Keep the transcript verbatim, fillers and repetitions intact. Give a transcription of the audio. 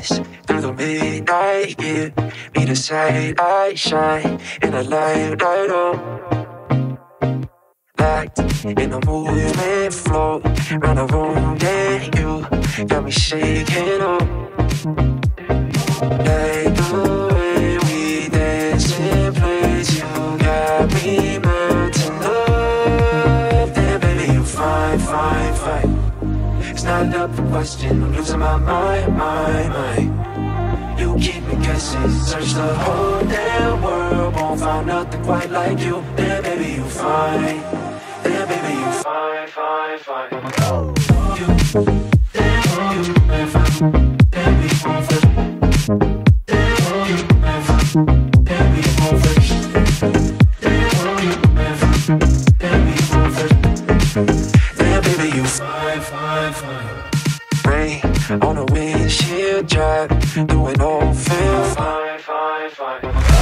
kiss through the midnight. Give me the sight I shine in the light I know. Locked in the movement, flow round the room, then you got me shaking up. Like the way we dance in place, you got me melting up. Then baby, you fine, fine, fine. It's not up for question, I'm losing my mind, my mind. You keep me guessing, search the whole damn world, won't find nothing quite like you. Then baby you fine, then baby you fine, fine, fine. You, then you, if I, then we over. Then you, if I, then we over. Then you, if I, then we over. Rain on the windshield, drive, doing all feel fine, fine, fine.